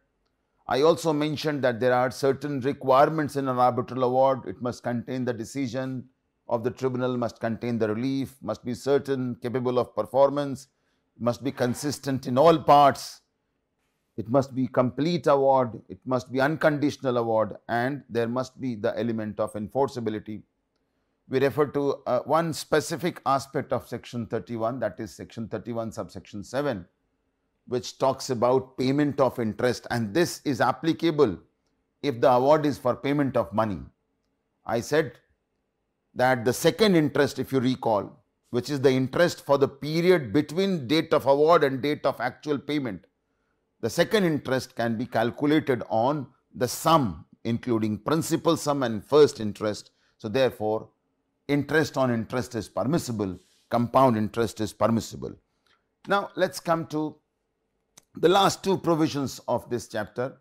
I also mentioned that there are certain requirements in an arbitral award. It must contain the decision of the tribunal, must contain the relief, must be certain, capable of performance, must be consistent in all parts. It must be complete award, it must be unconditional award, and there must be the element of enforceability. We refer to uh, one specific aspect of section thirty-one, that is section thirty-one subsection seven. Which talks about payment of interest, and this is applicable if the award is for payment of money. I said that the second interest, if you recall, which is the interest for the period between date of award and date of actual payment, The second interest can be calculated on the sum, including principal sum and first interest. So therefore, interest on interest is permissible, compound interest is permissible. Now let's come to the last two provisions of this chapter.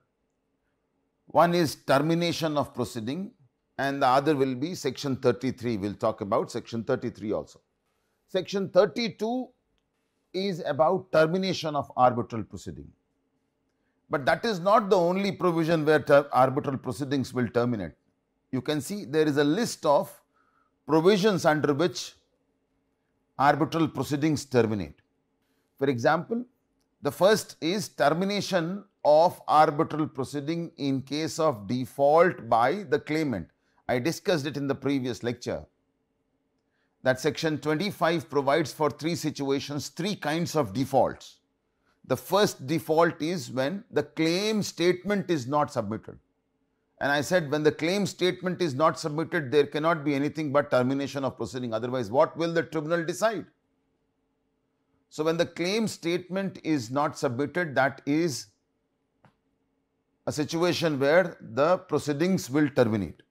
One is termination of proceeding and the other will be section thirty-three. We'll talk about section thirty-three also. Section thirty-two is about termination of arbitral proceeding. But that is not the only provision where arbitral proceedings will terminate. You can see there is a list of provisions under which arbitral proceedings terminate. For example, the first is termination of arbitral proceeding in case of default by the claimant. I discussed it in the previous lecture that section twenty-five provides for three situations, three kinds of defaults. The first default is when the claim statement is not submitted. And I said when the claim statement is not submitted, there cannot be anything but termination of proceeding. Otherwise, what will the tribunal decide? So when the claim statement is not submitted, that is a situation where the proceedings will terminate.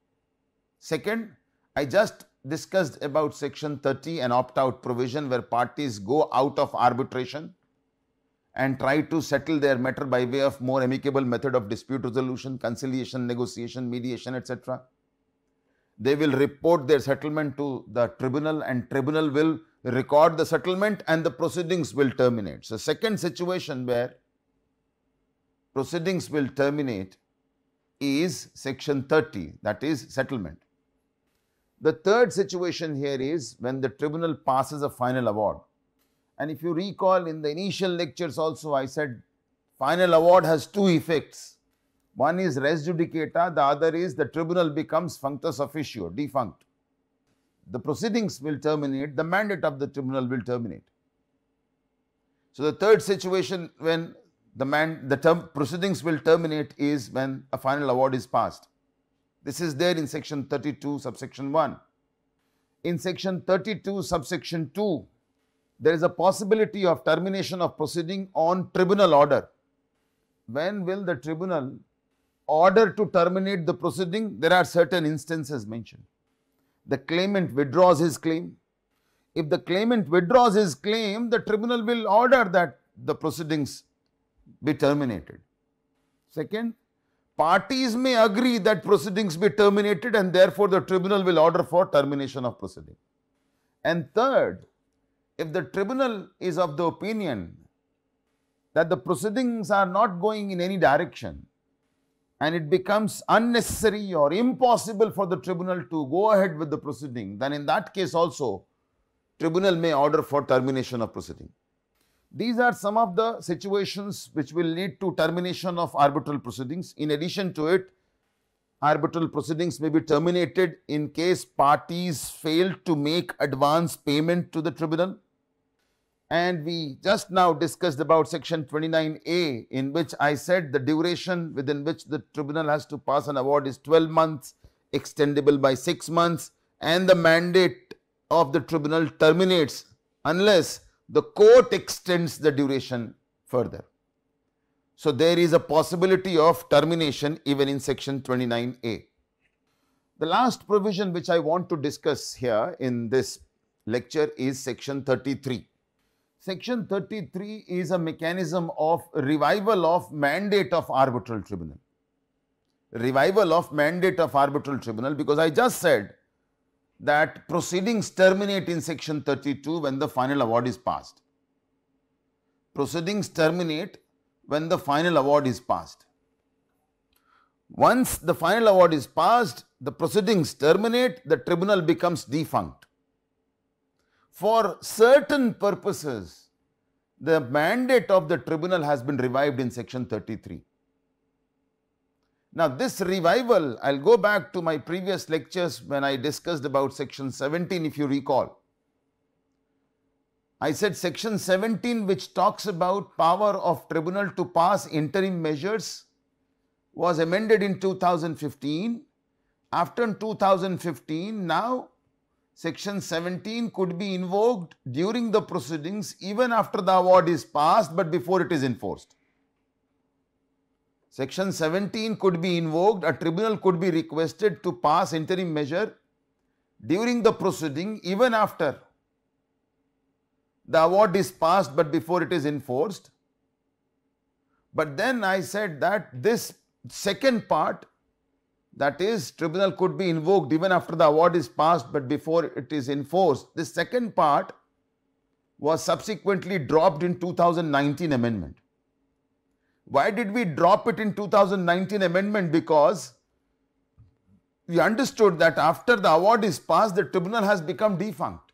Second, I just discussed about section thirty, an opt-out provision where parties go out of arbitration and try to settle their matter by way of more amicable method of dispute resolution, conciliation, negotiation, mediation, et cetera. They will report their settlement to the tribunal and tribunal will record the settlement and the proceedings will terminate. So, second situation where proceedings will terminate is section thirty, that is settlement. The third situation here is when the tribunal passes a final award. And if you recall in the initial lectures also, I said final award has two effects. One is res judicata, the other is the tribunal becomes functus officio, defunct. The proceedings will terminate, the mandate of the tribunal will terminate. So the third situation when the, man, the term proceedings will terminate is when a final award is passed. This is there in section thirty-two subsection one. In section thirty-two subsection two, there is a possibility of termination of proceeding on tribunal order. When will the tribunal order to terminate the proceeding? There are certain instances mentioned. The claimant withdraws his claim. If the claimant withdraws his claim, the tribunal will order that the proceedings be terminated. Second, parties may agree that proceedings be terminated and therefore the tribunal will order for termination of proceeding. And third, if the tribunal is of the opinion that the proceedings are not going in any direction and it becomes unnecessary or impossible for the tribunal to go ahead with the proceeding, then in that case also, tribunal may order for termination of proceeding. These are some of the situations which will lead to termination of arbitral proceedings. In addition to it, arbitral proceedings may be terminated in case parties fail to make advance payment to the tribunal. And we just now discussed about section twenty-nine A, in which I said the duration within which the tribunal has to pass an award is twelve months, extendable by six months, and the mandate of the tribunal terminates unless the court extends the duration further. So there is a possibility of termination even in section twenty-nine A. The last provision which I want to discuss here in this lecture is section thirty-three. Section thirty-three is a mechanism of revival of mandate of arbitral tribunal. Revival of mandate of arbitral tribunal, because I just said that proceedings terminate in section thirty-two when the final award is passed. Proceedings terminate when the final award is passed. Once the final award is passed, the proceedings terminate, the tribunal becomes defunct. For certain purposes, the mandate of the tribunal has been revived in section thirty-three. Now this revival, I'll go back to my previous lectures when I discussed about section seventeen, if you recall. I said section seventeen, which talks about power of tribunal to pass interim measures, was amended in two thousand fifteen. After two thousand fifteen, now section seventeen could be invoked during the proceedings even after the award is passed but before it is enforced. Section seventeen could be invoked, a tribunal could be requested to pass interim measure during the proceeding even after the award is passed but before it is enforced. But then I said that this second part, that is, tribunal could be invoked even after the award is passed but before it is enforced. This second part was subsequently dropped in two thousand nineteen amendment. Why did we drop it in two thousand nineteen amendment? Because we understood that after the award is passed, the tribunal has become defunct.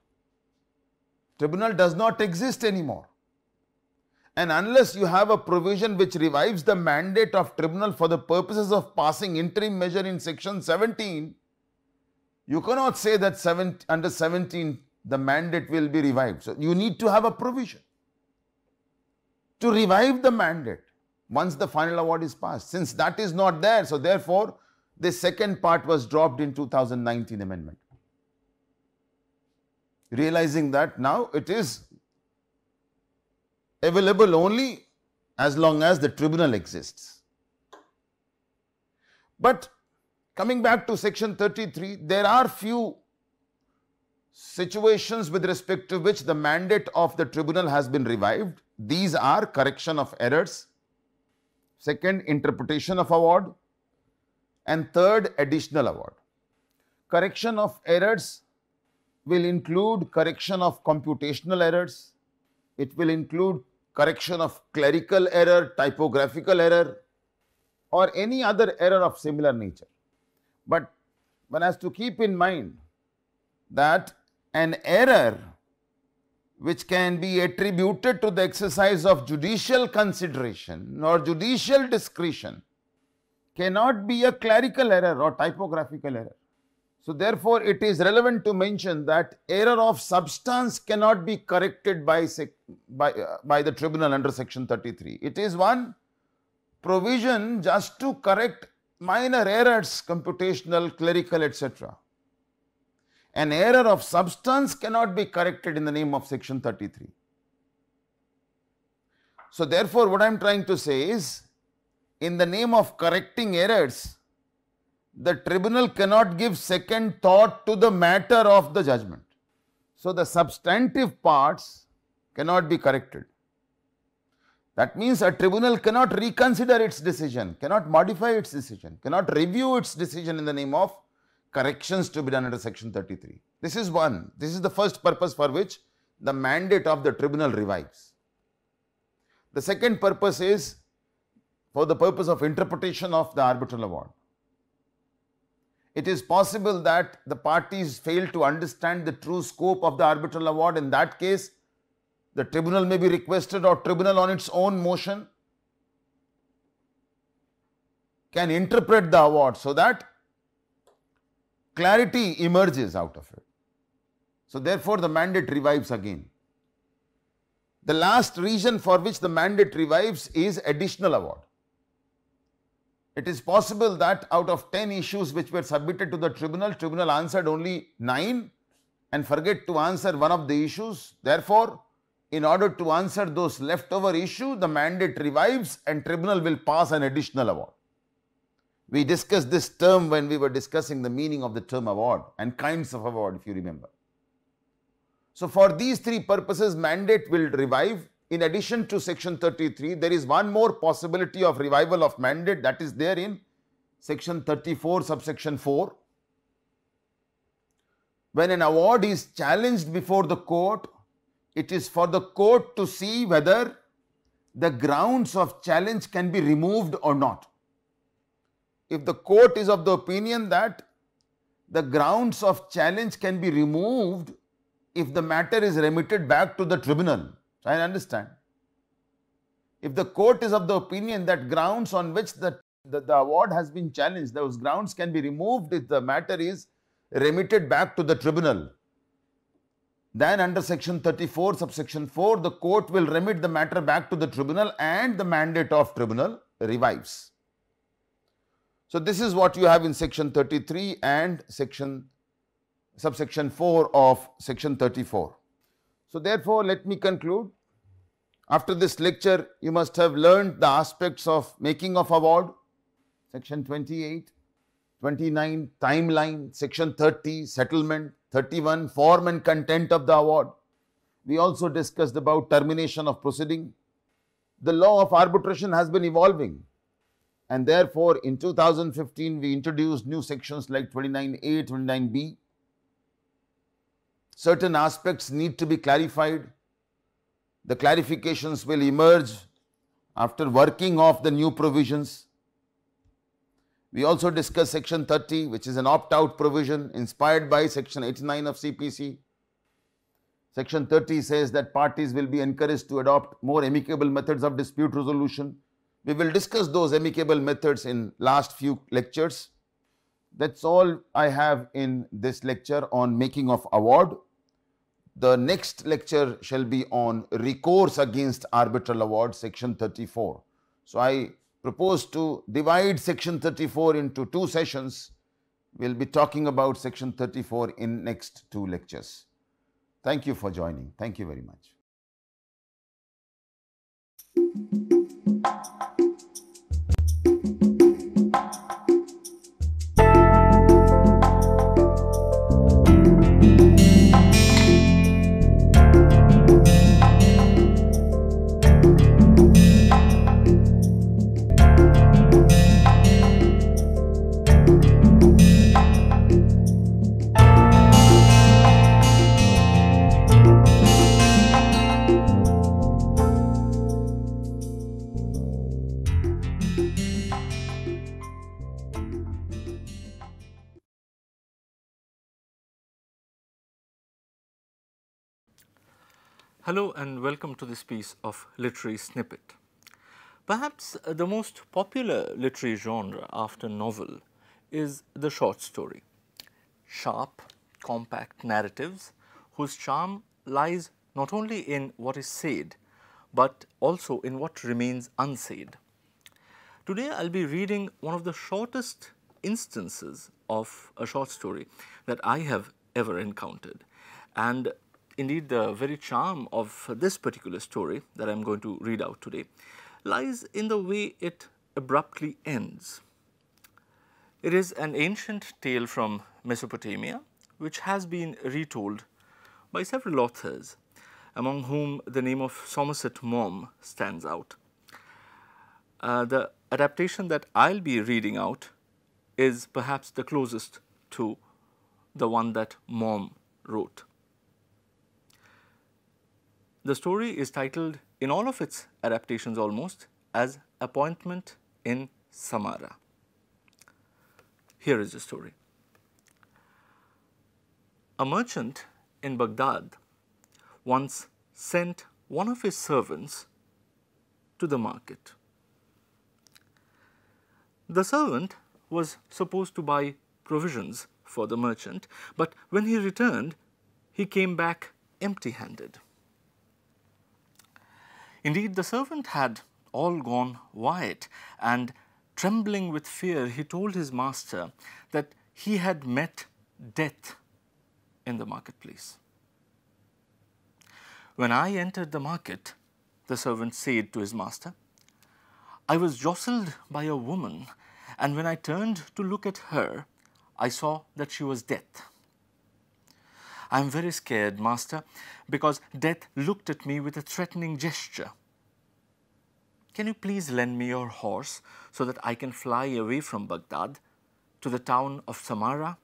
Tribunal does not exist anymore. And unless you have a provision which revives the mandate of tribunal for the purposes of passing interim measure in section seventeen, you cannot say that seven, under seventeen the mandate will be revived. So you need to have a provision to revive the mandate once the final award is passed. Since that is not there, so therefore the second part was dropped in two thousand nineteen amendment. Realizing that now it is available only as long as the tribunal exists. But coming back to section thirty-three, there are few situations with respect to which the mandate of the tribunal has been revived. These are correction of errors, second, interpretation of award, and third, additional award. Correction of errors will include correction of computational errors. It will include correction of clerical error, typographical error, or any other error of similar nature. But one has to keep in mind that an error which can be attributed to the exercise of judicial consideration or judicial discretion cannot be a clerical error or typographical error. So therefore, it is relevant to mention that error of substance cannot be corrected by, sec by, uh, by the tribunal under section thirty-three. It is one provision just to correct minor errors, computational, clerical, et cetera. An error of substance cannot be corrected in the name of section thirty-three. So therefore, what I am trying to say is, in the name of correcting errors, the tribunal cannot give second thought to the matter of the judgment. So the substantive parts cannot be corrected. That means a tribunal cannot reconsider its decision, cannot modify its decision, cannot review its decision in the name of corrections to be done under section thirty-three. This is one. This is the first purpose for which the mandate of the tribunal revives. The second purpose is for the purpose of interpretation of the arbitral award. It is possible that the parties fail to understand the true scope of the arbitral award. In that case, the tribunal may be requested or tribunal on its own motion can interpret the award so that clarity emerges out of it. So therefore, the mandate revives again. The last reason for which the mandate revives is additional award. It is possible that out of ten issues which were submitted to the tribunal, tribunal answered only nine and forget to answer one of the issues. Therefore, in order to answer those leftover issues, the mandate revives and tribunal will pass an additional award. We discussed this term when we were discussing the meaning of the term award and kinds of award, if you remember. So for these three purposes, mandate will revive. In addition to section thirty-three, there is one more possibility of revival of mandate, that is there in section thirty-four subsection four. When an award is challenged before the court, it is for the court to see whether the grounds of challenge can be removed or not. If the court is of the opinion that the grounds of challenge can be removed if the matter is remitted back to the tribunal, I understand. If the court is of the opinion that grounds on which the, the, the award has been challenged, those grounds can be removed if the matter is remitted back to the tribunal, then under section thirty-four subsection four, the court will remit the matter back to the tribunal and the mandate of tribunal revives. So this is what you have in section thirty-three and section subsection four of section thirty-four. So therefore, let me conclude. After this lecture, you must have learned the aspects of making of award, section twenty-eight, twenty-nine, timeline, section thirty, settlement, thirty-one, form and content of the award. We also discussed about termination of proceeding. The law of arbitration has been evolving, and therefore in two thousand fifteen we introduced new sections like twenty-nine A, twenty-nine B. Certain aspects need to be clarified. The clarifications will emerge after working off the new provisions. We also discussed section thirty, which is an opt-out provision inspired by section eighty-nine of C P C. Section thirty says that parties will be encouraged to adopt more amicable methods of dispute resolution. We will discuss those amicable methods in last few lectures. That's all I have in this lecture on making of award. The next lecture shall be on recourse against arbitral award, section thirty-four. So I propose to divide section thirty-four into two sessions. We'll be talking about section thirty-four in next two lectures. Thank you for joining. Thank you very much. Hello and welcome to this piece of literary snippet. Perhaps the most popular literary genre after novel is the short story. Sharp, compact narratives whose charm lies not only in what is said but also in what remains unsaid. Today I'll be reading one of the shortest instances of a short story that I have ever encountered, and indeed, the very charm of this particular story that I am going to read out today lies in the way it abruptly ends. It is an ancient tale from Mesopotamia which has been retold by several authors, among whom the name of Somerset Maugham stands out. Uh, the adaptation that I'll be reading out is perhaps the closest to the one that Maugham wrote. The story is titled, in all of its adaptations almost, as Appointment in Samarra. Here is the story. A merchant in Baghdad once sent one of his servants to the market. The servant was supposed to buy provisions for the merchant, but when he returned, he came back empty-handed. Indeed, the servant had all gone white, and trembling with fear, he told his master that he had met death in the marketplace. When I entered the market, the servant said to his master, I was jostled by a woman, and when I turned to look at her, I saw that she was death. I am very scared, master, because death looked at me with a threatening gesture. Can you please lend me your horse so that I can fly away from Baghdad to the town of Samarra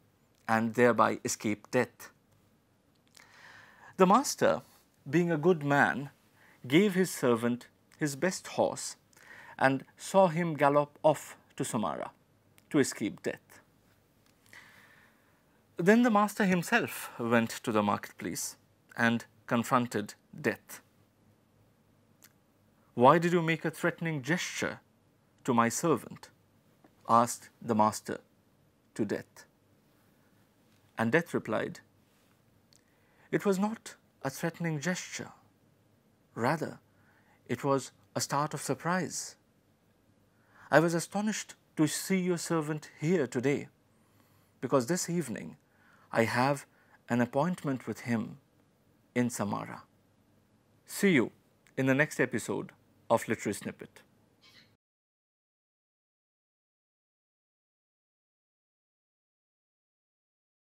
and thereby escape death? The master, being a good man, gave his servant his best horse and saw him gallop off to Samarra to escape death. Then the master himself went to the marketplace and confronted death. Why did you make a threatening gesture to my servant? Asked the master to death. And death replied, it was not a threatening gesture. Rather, it was a start of surprise. I was astonished to see your servant here today, because this evening I have an appointment with him in Samarra. See you in the next episode of Literary Snippet.